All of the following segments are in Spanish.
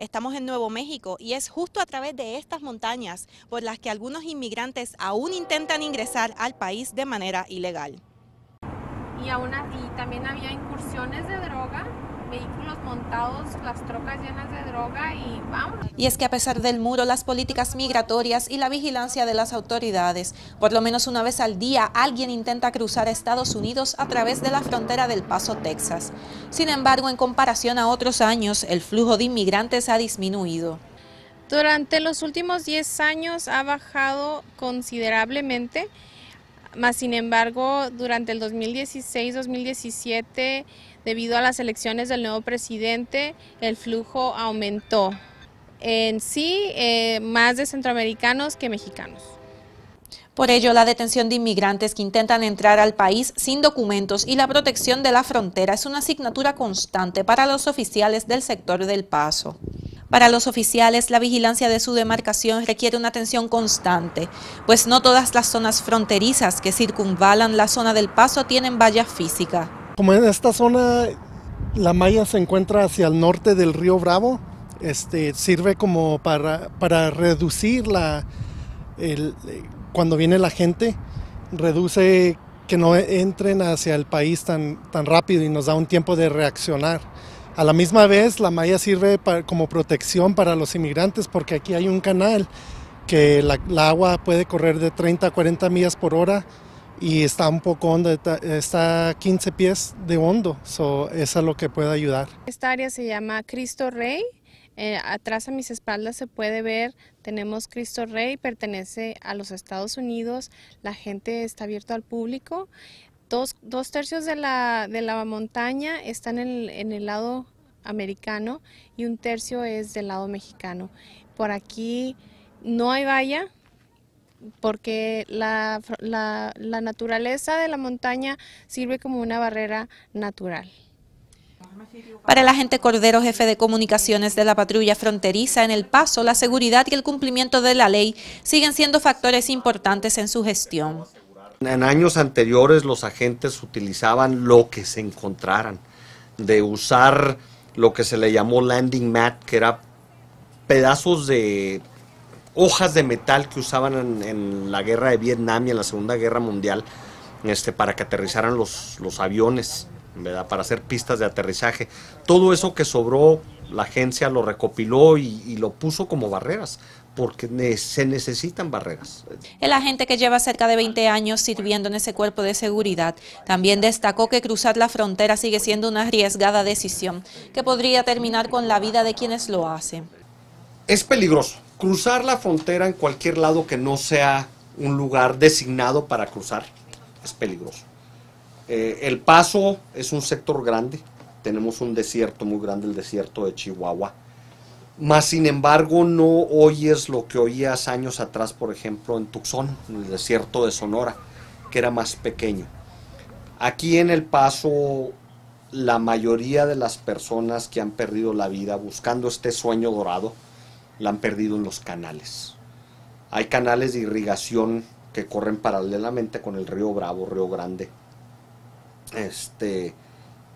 Estamos en Nuevo México y es justo a través de estas montañas por las que algunos inmigrantes aún intentan ingresar al país de manera ilegal. Y también había incursiones de droga, vehículos montados, las trocas llenas de droga y vamos. Y es que a pesar del muro, las políticas migratorias y la vigilancia de las autoridades, por lo menos una vez al día alguien intenta cruzar a Estados Unidos a través de la frontera del Paso, Texas. Sin embargo, en comparación a otros años, el flujo de inmigrantes ha disminuido. Durante los últimos 10 años ha bajado considerablemente, mas sin embargo, durante el 2016-2017, debido a las elecciones del nuevo presidente, el flujo aumentó. En sí, más de centroamericanos que mexicanos. Por ello, la detención de inmigrantes que intentan entrar al país sin documentos y la protección de la frontera es una asignatura constante para los oficiales del sector del Paso. Para los oficiales, la vigilancia de su demarcación requiere una atención constante, pues no todas las zonas fronterizas que circunvalan la zona del Paso tienen valla física. Como en esta zona, la malla se encuentra hacia el norte del río Bravo, sirve como para reducir cuando viene la gente, reduce que no entren hacia el país tan rápido y nos da un tiempo de reaccionar. A la misma vez, la malla sirve como protección para los inmigrantes porque aquí hay un canal que la agua puede correr de 30 a 40 millas por hora y está un poco hondo, está 15 pies de hondo, eso es lo que puede ayudar. Esta área se llama Cristo Rey, atrás a mis espaldas se puede ver, tenemos Cristo Rey, pertenece a los Estados Unidos, la gente está abierta al público. Dos tercios de la montaña están en el lado americano y un tercio es del lado mexicano. Por aquí no hay valla porque la naturaleza de la montaña sirve como una barrera natural. Para el agente Cordero, jefe de comunicaciones de la Patrulla Fronteriza en El Paso, la seguridad y el cumplimiento de la ley siguen siendo factores importantes en su gestión. En años anteriores los agentes utilizaban lo que se encontraran, de usar lo que se le llamó landing mat, que era pedazos de hojas de metal que usaban en la guerra de Vietnam y en la Segunda Guerra Mundial para que aterrizaran los aviones, ¿verdad? Para hacer pistas de aterrizaje. Todo eso que sobró, la agencia lo recopiló y lo puso como barreras, porque se necesitan barreras. El agente, que lleva cerca de 20 años sirviendo en ese cuerpo de seguridad, también destacó que cruzar la frontera sigue siendo una arriesgada decisión que podría terminar con la vida de quienes lo hacen. Es peligroso cruzar la frontera en cualquier lado que no sea un lugar designado para cruzar, es peligroso. El Paso es un sector grande, tenemos un desierto muy grande, el desierto de Chihuahua. Mas sin embargo no oyes lo que oías años atrás, por ejemplo en Tucson, en el desierto de Sonora, que era más pequeño. Aquí en El Paso la mayoría de las personas que han perdido la vida buscando este sueño dorado, la han perdido en los canales. Hay canales de irrigación que corren paralelamente con el río Bravo, río Grande,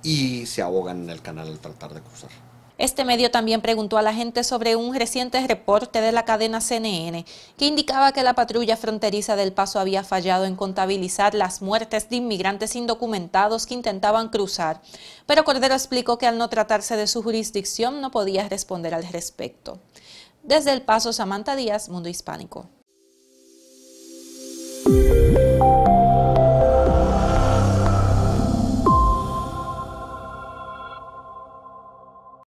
y se ahogan en el canal al tratar de cruzar. Este medio también preguntó a la gente sobre un reciente reporte de la cadena CNN que indicaba que la patrulla fronteriza del Paso había fallado en contabilizar las muertes de inmigrantes indocumentados que intentaban cruzar, pero Cordero explicó que al no tratarse de su jurisdicción no podía responder al respecto. Desde El Paso, Samantha Díaz, Mundo Hispánico.